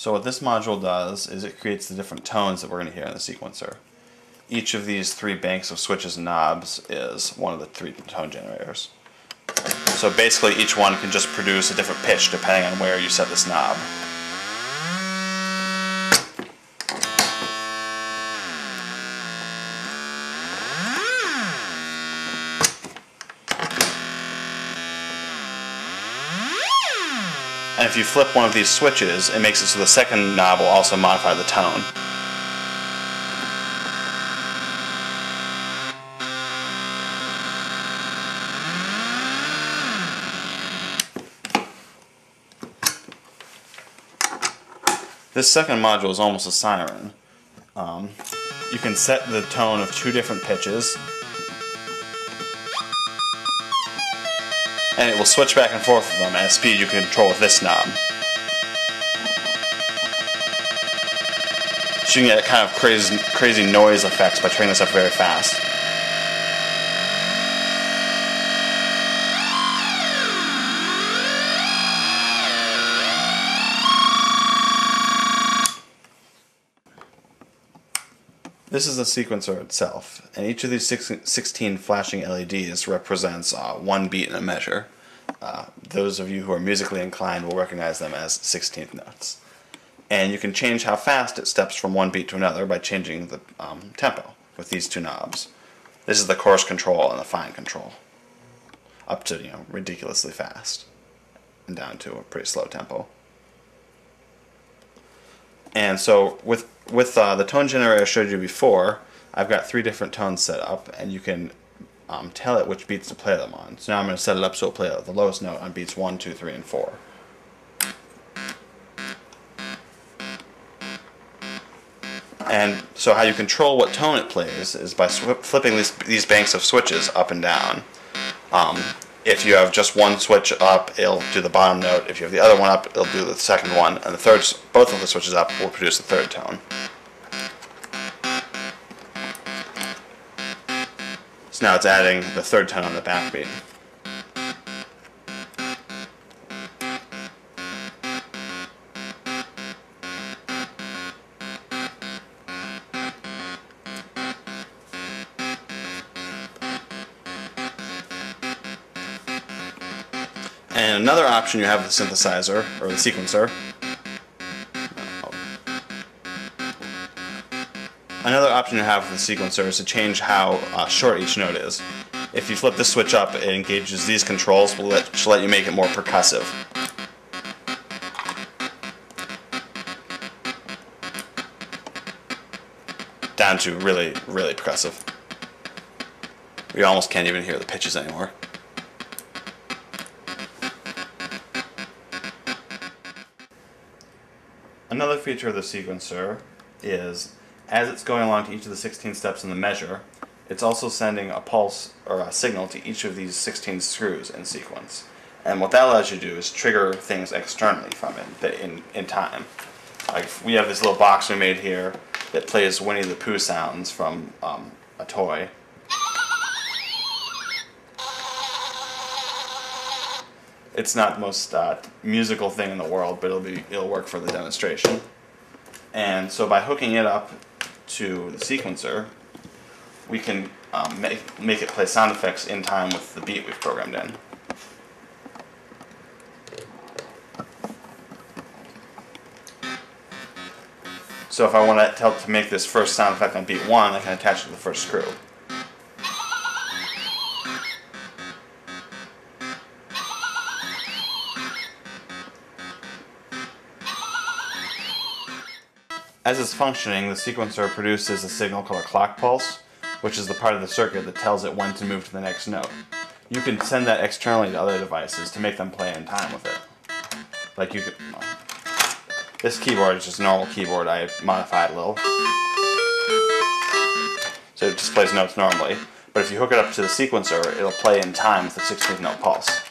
So what this module does is it creates the different tones that we're going to hear in the sequencer. Each of these three banks of switches and knobs is one of the three tone generators. So basically each one can just produce a different pitch depending on where you set this knob. And if you flip one of these switches, it makes it so the second knob will also modify the tone. This second module is almost a siren. You can set the tone of two different pitches, and it will switch back and forth with them at a speed you can control with this knob. So you can get kind of crazy noise effects by turning this up very fast. This is the sequencer itself, and each of these 16 flashing LEDs represents one beat in a measure. Those of you who are musically inclined will recognize them as 16th notes. And you can change how fast it steps from one beat to another by changing the tempo with these two knobs. This is the coarse control and the fine control, up to, you know, ridiculously fast, and down to a pretty slow tempo. And so with the tone generator I showed you before, I've got three different tones set up, and you can tell it which beats to play them on. So now I'm going to set it up so it'll play the lowest note on beats 1, 2, 3, and 4. And so how you control what tone it plays is by flipping these banks of switches up and down. If you have just one switch up, it'll do the bottom note. If you have the other one up, it'll do the second one. And the third, both of the switches up will produce the third tone. So now it's adding the third tone on the backbeat. And another option you have with the synthesizer, or the sequencer, is to change how short each note is. If you flip this switch up, it engages these controls, which let you make it more percussive. Down to really, really percussive. You almost can't even hear the pitches anymore. Another feature of the sequencer is, as it's going along to each of the 16 steps in the measure, it's also sending a pulse or a signal to each of these 16 screws in sequence. And what that allows you to do is trigger things externally from it in time. Like we have this little box we made here that plays Winnie the Pooh sounds from a toy. It's not the most musical thing in the world, but it'll work for the demonstration. And so by hooking it up to the sequencer, we can make it play sound effects in time with the beat we've programmed in. So if I want to help to make this first sound effect on beat 1, I can attach it to the first screw. As it's functioning, the sequencer produces a signal called a clock pulse, which is the part of the circuit that tells it when to move to the next note. You can send that externally to other devices to make them play in time with it. Like you could, this keyboard is just a normal keyboard, I modified it a little, so it just plays notes normally. But if you hook it up to the sequencer, it'll play in time with the 16th note pulse.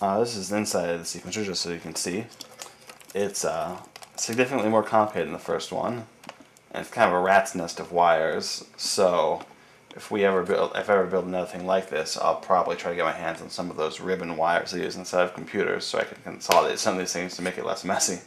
This is the inside of the sequencer, just so you can see. It's significantly more complicated than the first one, and it's kind of a rat's nest of wires. So if I ever build another thing like this, I'll probably try to get my hands on some of those ribbon wires I use inside of computers, so I can consolidate some of these things to make it less messy.